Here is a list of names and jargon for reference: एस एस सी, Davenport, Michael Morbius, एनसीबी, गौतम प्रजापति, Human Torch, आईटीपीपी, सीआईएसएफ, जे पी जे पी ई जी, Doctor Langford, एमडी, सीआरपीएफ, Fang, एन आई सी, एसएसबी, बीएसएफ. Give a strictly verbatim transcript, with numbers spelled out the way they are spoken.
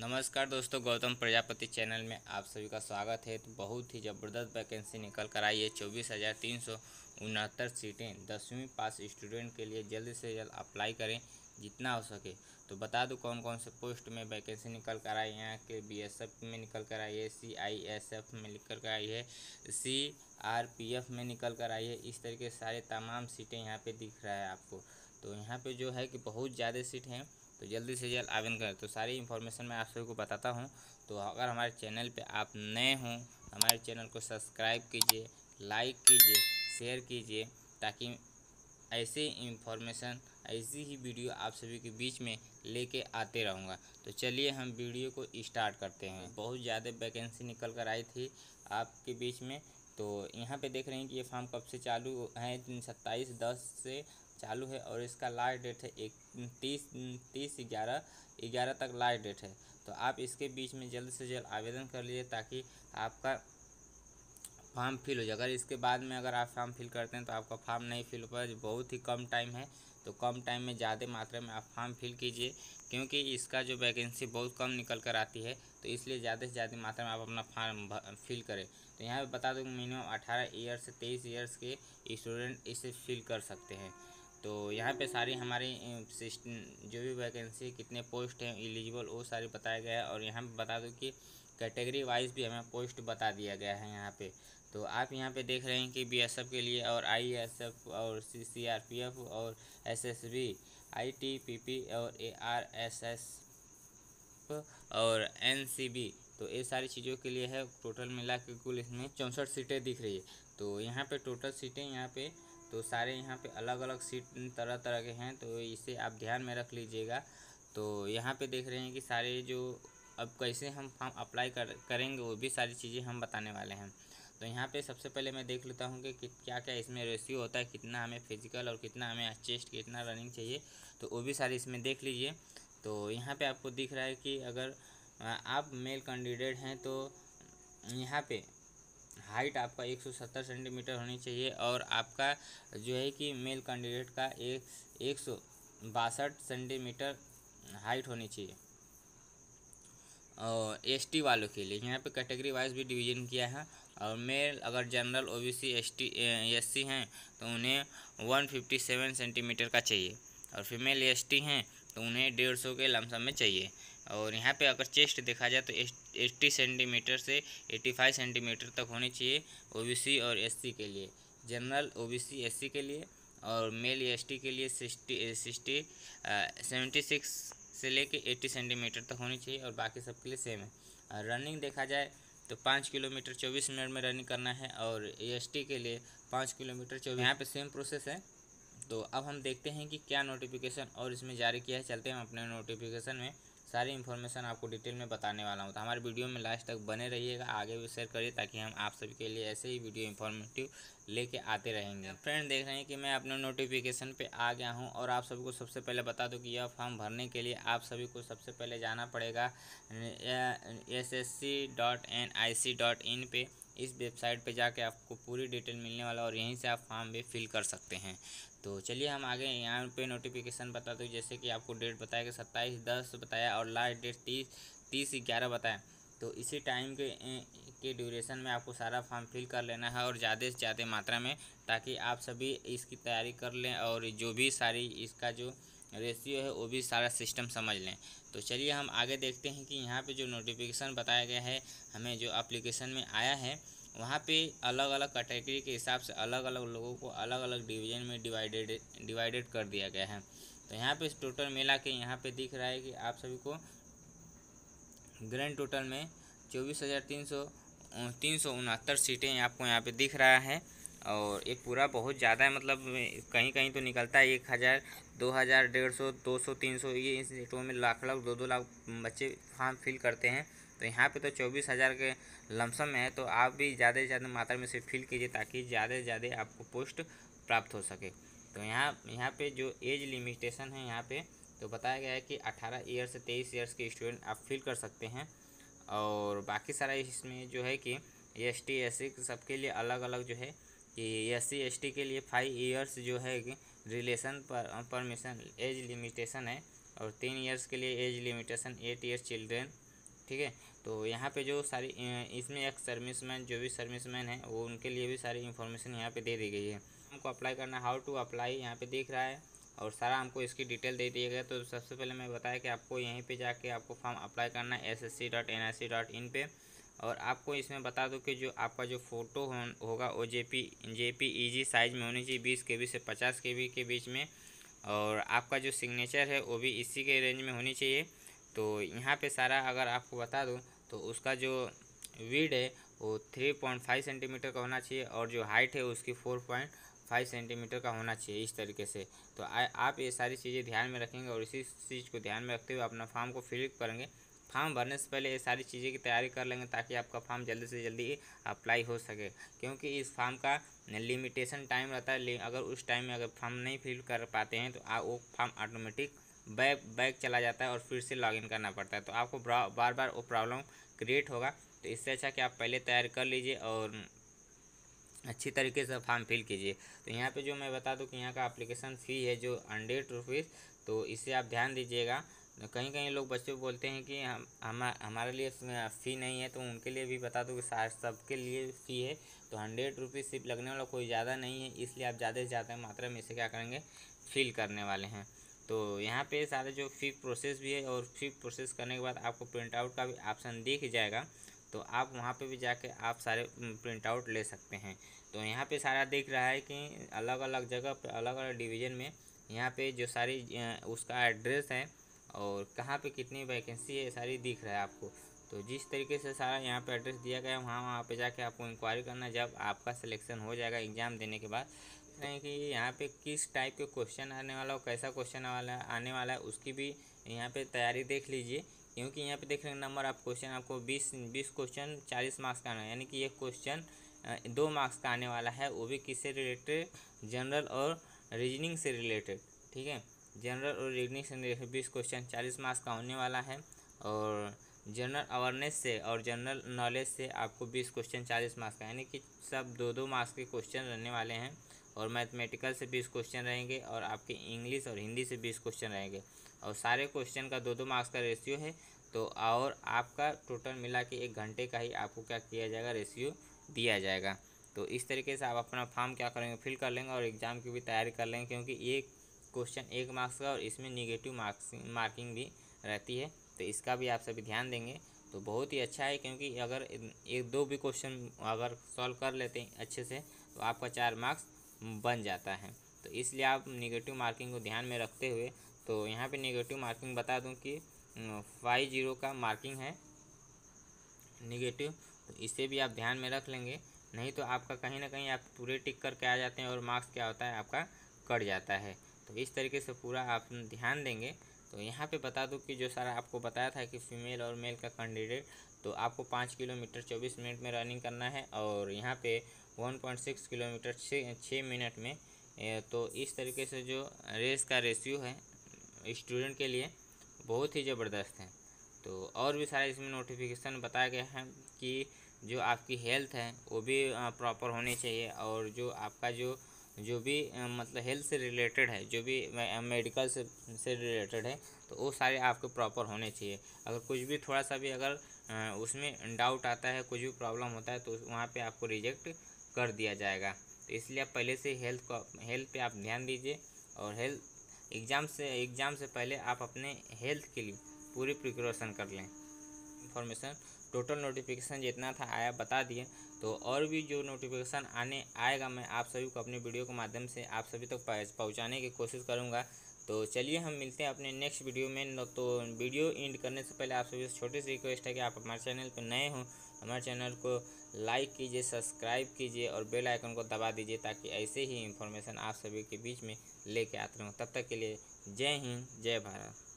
नमस्कार दोस्तों, गौतम प्रजापति चैनल में आप सभी का स्वागत है। तो बहुत ही ज़बरदस्त वैकेंसी निकल कर आई है। चौबीस हज़ार तीन सौ उनहत्तर सीटें दसवीं पास स्टूडेंट के लिए जल्द से जल्द अप्लाई करें जितना हो सके। तो बता दूं कौन कौन से पोस्ट में वैकेंसी निकल कर आई है। यहाँ के बीएसएफ में निकल कर आई है, सीआईएसएफ में निकल कर आई है, सीआरपीएफ में निकल कर आई है। इस तरीके सारे तमाम सीटें यहाँ पे दिख रहा है आपको। तो यहाँ पे जो है कि बहुत ज़्यादा सीट हैं, तो जल्दी से जल्द आवेदन करें। तो सारी इन्फॉर्मेशन मैं आप सभी को बताता हूँ। तो अगर हमारे चैनल पे आप नए हों, हमारे चैनल को सब्सक्राइब कीजिए, लाइक कीजिए, शेयर कीजिए, ताकि ऐसे इन्फॉर्मेशन, ऐसी ही वीडियो आप सभी के बीच में लेके आते रहूँगा। तो चलिए हम वीडियो को स्टार्ट करते हैं। बहुत ज़्यादा वैकेंसी निकल कर आई थी आपके बीच में। तो यहाँ पर देख रहे हैं कि ये फॉर्म कब से चालू है, सत्ताईस दस से चालू है और इसका लास्ट डेट है एक तीस तीस ग्यारह ग्यारह तक लास्ट डेट है। तो आप इसके बीच में जल्द से जल्द आवेदन कर लीजिए ताकि आपका फॉर्म फिल हो जाए। अगर इसके बाद में अगर आप फॉर्म फिल करते हैं तो आपका फॉर्म नहीं फिल हो पाएगा। बहुत ही कम टाइम है, तो कम टाइम में ज़्यादा मात्रा में आप फॉर्म फिल कीजिए, क्योंकि इसका जो वैकेंसी बहुत कम निकल कर आती है, तो इसलिए ज़्यादा से ज़्यादा मात्रा में आप अपना फॉर्म फिल करें। तो यहाँ पे बता दूँ मिनिमम अठारह ईयर से तेईस ईयर्स के स्टूडेंट इसे फिल कर सकते हैं। तो यहाँ पे सारी हमारी जो भी वैकेंसी कितने पोस्ट हैं एलिजिबल वो सारे बताया गया है। और यहाँ पे बता दूँ कि कैटेगरी वाइज भी हमें पोस्ट बता दिया गया है यहाँ पे। तो आप यहाँ पे देख रहे हैं कि बीएसएफ के लिए और आईएसएफ और सीआरपीएफ और एसएसबी, आईटीपीपी और एआरएसएस और एनसीबी, तो ये सारी चीज़ों के लिए है। टोटल मिला के कुल इसमें चौंसठ सीटें दिख रही है। तो यहाँ पे टोटल सीटें यहाँ पे तो सारे यहाँ पे अलग अलग सीट तरह तरह के हैं, तो इसे आप ध्यान में रख लीजिएगा। तो यहाँ पे देख रहे हैं कि सारे जो अब कैसे हम फॉर्म अप्लाई कर करेंगे वो भी सारी चीज़ें हम बताने वाले हैं। तो यहाँ पे सबसे पहले मैं देख लेता हूँ कि क्या क्या इसमें रेशियो होता है, कितना हमें फिजिकल और कितना हमें चेस्ट, कितना रनिंग चाहिए, तो वो भी सारी इसमें देख लीजिए। तो यहाँ पर आपको दिख रहा है कि अगर आप मेल कैंडिडेट हैं तो यहाँ पर हाइट आपका एक सौ सत्तर सेंटीमीटर होनी चाहिए और आपका जो है कि मेल कैंडिडेट का एक एक सौ बासठ सेंटीमीटर हाइट होनी चाहिए। और एसटी वालों के लिए यहाँ पे कैटेगरी वाइज भी डिवीज़न किया है। और मेल अगर जनरल ओबीसी एसटी एससी हैं तो उन्हें एक सौ सत्तावन सेंटीमीटर का चाहिए, और फीमेल एसटी हैं तो उन्हें डेढ़ सौ के लमसम में चाहिए। और यहाँ पे अगर चेस्ट देखा जाए तो अस्सी सेंटीमीटर से पचासी सेंटीमीटर तक होनी चाहिए ओबीसी और एससी के लिए, जनरल ओबीसी एससी के लिए। और मेल एसटी के लिए सिक्सटी सेवेंटी सिक्स से लेके अस्सी सेंटीमीटर तक होनी चाहिए, और बाकी सब के लिए सेम है। और रनिंग देखा जाए तो पाँच किलोमीटर चौबीस मिनट में रनिंग करना है, और एसटी के लिए पाँच किलोमीटर चौबीस। यहाँ पर सेम प्रोसेस है। तो अब हम देखते हैं कि क्या नोटिफिकेशन और इसमें जारी किया है। चलते हैं हम अपने नोटिफिकेशन में, सारी इन्फॉर्मेशन आपको डिटेल में बताने वाला हूँ। तो हमारे वीडियो में लास्ट तक बने रहिएगा, आगे भी शेयर करिए ताकि हम आप सभी के लिए ऐसे ही वीडियो इन्फॉर्मेटिव लेके आते रहेंगे। फ्रेंड देख रहे हैं कि मैं अपने नोटिफिकेशन पे आ गया हूँ, और आप सभी को सबसे पहले बता दूँ कि यह फॉर्म भरने के लिए आप सभी को सबसे पहले जाना पड़ेगा एस एस सी dot एन आई सी dot in पे। इस वेबसाइट पे जाके आपको पूरी डिटेल मिलने वाला, और यहीं से आप फॉर्म भी फिल कर सकते हैं। तो चलिए हम आगे यहाँ पे नोटिफिकेशन बता दूँ, जैसे कि आपको डेट बताया कि सत्ताईस दस बताया और लास्ट डेट तीस तीस ग्यारह बताया। तो इसी टाइम के के ड्यूरेशन में आपको सारा फॉर्म फिल कर लेना है, और ज़्यादा से ज़्यादा मात्रा में, ताकि आप सभी इसकी तैयारी कर लें और जो भी सारी इसका जो रेशियो है वो भी सारा सिस्टम समझ लें। तो चलिए हम आगे देखते हैं कि यहाँ पे जो नोटिफिकेशन बताया गया है हमें, जो एप्लीकेशन में आया है वहाँ पे अलग अलग कैटेगरी के हिसाब से अलग अलग लोगों को अलग अलग डिवीज़न में डिवाइडेड डिवाइडेड कर दिया गया है। तो यहाँ पे टोटल मिला के यहाँ पे दिख रहा है कि आप सभी को ग्रैंड टोटल में चौबीस हज़ार तीन सौ तीन सौ उनहत्तर सीटें आपको यहाँ पे दिख रहा है। और ये पूरा बहुत ज़्यादा है, मतलब कहीं कहीं तो निकलता है एक हज़ार, दो हज़ार, डेढ़ सौ, दो सौ, तीन सौ, ये इस डेटों में लाख लाख दो दो लाख बच्चे फॉर्म फिल करते हैं। तो यहाँ पे तो चौबीस हज़ार के लमसम है, तो आप भी ज़्यादा से ज़्यादा मात्रा में से फिल कीजिए ताकि ज़्यादा से ज़्यादा आपको पोस्ट प्राप्त हो सके। तो यहाँ यहाँ पे जो एज लिमिटेशन है यहाँ पे तो बताया गया है कि अठारह ईयर से तेईस ईयर्स के स्टूडेंट आप फिल कर सकते हैं। और बाकी सारा इसमें जो है कि एस टी एस सी सबके लिए अलग अलग जो है कि एस सी एस टी के लिए फाइव ईयर्स जो है कि रिलेशन पर परमिशन एज लिमिटेशन है, और तीन ईयर्स के लिए age limitation eight year children ठीक है। तो यहाँ पे जो सारी इसमें एक सर्विसमैन जो भी सर्विसमैन है वो उनके लिए भी सारी इन्फॉर्मेशन यहाँ पे दे दी गई है। हमको अप्लाई करना हाउ टू अप्लाई यहाँ पे दिख रहा है और सारा हमको इसकी डिटेल दे दिया गया। तो सबसे पहले मैं बताया कि आपको यहीं पे जाके आपको फॉर्म अप्लाई करना है एस एस सी dot एन आई सी dot in पे। और आपको इसमें बता दूं कि जो आपका जो फ़ोटो हो, होगा वो जे पी जे पी ई जी size में होनी चाहिए बीस के बी से पचास के बी के बीच में। और आपका जो सिग्नेचर है वो भी इसी के रेंज में होनी चाहिए। तो यहाँ पे सारा अगर आपको बता दूं तो उसका जो विड्थ है वो थ्री पॉइंट फाइव सेंटीमीटर का होना चाहिए और जो हाइट है उसकी फोर पॉइंट फाइव सेंटीमीटर का होना चाहिए इस तरीके से। तो आ, आप ये सारी चीज़ें ध्यान में रखेंगे और इसी चीज़ को ध्यान में रखते हुए अपना फॉर्म को फिल करेंगे। फॉर्म भरने से पहले ये सारी चीज़ें की तैयारी कर लेंगे ताकि आपका फॉर्म जल्दी से जल्दी अप्लाई हो सके, क्योंकि इस फॉर्म का लिमिटेशन टाइम रहता है। अगर उस टाइम में अगर फॉर्म नहीं फिल कर पाते हैं तो आ, वो फॉर्म ऑटोमेटिक बैक बैक चला जाता है और फिर से लॉगिन करना पड़ता है। तो आपको बार बार वो प्रॉब्लम क्रिएट होगा। तो इससे अच्छा कि आप पहले तैयारी कर लीजिए और अच्छी तरीके से फॉर्म फिल कीजिए। तो यहाँ पे जो मैं बता दूँ कि यहाँ का एप्लीकेशन फ़ी है जो हंड्रेड रुपीज़। तो इससे आप ध्यान दीजिएगा। कहीं कहीं लोग बच्चे बोलते हैं कि हम हम हमारे लिए फ़ी नहीं है, तो उनके लिए भी बता दूँ कि सबके लिए फ़ी है। तो हंड्रेड रुपीज़ सिर्फ लगने वाला कोई ज़्यादा नहीं है, इसलिए आप ज़्यादा से ज़्यादा मात्रा में इसे क्या करेंगे फिल करने वाले हैं। तो यहाँ पे सारे जो फी प्रोसेस भी है और फी प्रोसेस करने के बाद आपको प्रिंट आउट का भी ऑप्शन दिख जाएगा। तो आप वहाँ पे भी जाके आप सारे प्रिंट आउट ले सकते हैं। तो यहाँ पे सारा दिख रहा है कि अलग अलग जगह पे अलग अलग डिवीज़न में यहाँ पे जो सारी उसका एड्रेस है और कहाँ पे कितनी वैकेंसी है सारी दिख रहा है आपको। तो जिस तरीके से सारा यहाँ पे एड्रेस दिया गया है वहाँ वहाँ पर जाके आपको इंक्वायरी करना है। जब आपका सिलेक्शन हो जाएगा एग्ज़ाम देने के बाद हैं कि यहाँ पे किस टाइप के क्वेश्चन आने वाला और कैसा क्वेश्चन वाला आने वाला है उसकी भी यहाँ पे तैयारी देख लीजिए, क्योंकि यहाँ पे देख रहे हैं नंबर आप क्वेश्चन आपको बीस बीस क्वेश्चन चालीस मार्क्स का आना है, यानी कि ये क्वेश्चन दो मार्क्स का आने वाला है, वो भी किससे रिलेटेड, जनरल और रीजनिंग से रिलेटेड। ठीक है, जनरल और रीजनिंग से रिलेटेड बीस क्वेश्चन चालीस मार्क्स का होने वाला है और जनरल अवेयरनेस से और जनरल नॉलेज से आपको बीस क्वेश्चन चालीस मार्क्स का, यानी कि सब दो दो मार्क्स के क्वेश्चन रहने वाले हैं। और मैथमेटिकल से बीस क्वेश्चन रहेंगे और आपके इंग्लिश और हिंदी से बीस क्वेश्चन रहेंगे और सारे क्वेश्चन का दो दो मार्क्स का रेशियो है। तो और आपका टोटल मिला के एक घंटे का ही आपको क्या किया जाएगा, रेशियो दिया जाएगा। तो इस तरीके से आप अपना फॉर्म क्या करेंगे फिल कर लेंगे और एग्ज़ाम की भी तैयारी कर लेंगे, क्योंकि ये क्वेश्चन एक मार्क्स का और इसमें निगेटिव मार्क्स मार्किंग भी रहती है। तो इसका भी आप सभी ध्यान देंगे तो बहुत ही अच्छा है, क्योंकि अगर एक दो भी क्वेश्चन अगर सॉल्व कर लेते हैं अच्छे से तो आपका चार मार्क्स बन जाता है। तो इसलिए आप नेगेटिव मार्किंग को ध्यान में रखते हुए, तो यहाँ पे नेगेटिव मार्किंग बता दूं कि फाइव जीरो का मार्किंग है नेगेटिव। तो इसे भी आप ध्यान में रख लेंगे, नहीं तो आपका कहीं ना कहीं आप पूरे टिक करके आ जाते हैं और मार्क्स क्या होता है आपका कट जाता है। तो इस तरीके से पूरा आप ध्यान देंगे। तो यहाँ पे बता दूं कि जो सारा आपको बताया था कि फीमेल और मेल का कैंडिडेट, तो आपको पाँच किलोमीटर चौबीस मिनट में रनिंग करना है और यहाँ पे वन पॉइंट सिक्स किलोमीटर छः मिनट में। तो इस तरीके से जो रेस का रेशियो है स्टूडेंट के लिए बहुत ही ज़बरदस्त है। तो और भी सारे इसमें नोटिफिकेशन बताया गया है कि जो आपकी हेल्थ है वो भी प्रॉपर होनी चाहिए और जो आपका जो जो भी मतलब हेल्थ से रिलेटेड है, जो भी मेडिकल से से रिलेटेड है, तो वो सारे आपके प्रॉपर होने चाहिए। अगर कुछ भी थोड़ा सा भी अगर उसमें डाउट आता है, कुछ भी प्रॉब्लम होता है, तो वहाँ पे आपको रिजेक्ट कर दिया जाएगा। तो इसलिए आप पहले से हेल्थ को हेल्थ पे आप ध्यान दीजिए और हेल्थ एग्ज़ाम से एग्ज़ाम से पहले आप अपने हेल्थ के लिए पूरी प्रिकॉशन कर लें। इंफॉर्मेशन टोटल नोटिफिकेशन जितना था आया बता दिए। तो और भी जो नोटिफिकेशन आने आएगा मैं आप सभी को अपने वीडियो के माध्यम से आप सभी तक तो पहुंचाने की कोशिश करूंगा। तो चलिए हम मिलते हैं अपने नेक्स्ट वीडियो में। तो वीडियो एंड करने से पहले आप सभी से छोटी सी रिक्वेस्ट है कि आप हमारे चैनल पर नए हों, हमारे चैनल को लाइक कीजिए, सब्सक्राइब कीजिए और बेल आइकन को दबा दीजिए ताकि ऐसे ही इन्फॉर्मेशन आप सभी के बीच में लेके आते रहूँ। तब तक के लिए जय हिंद, जय भारत।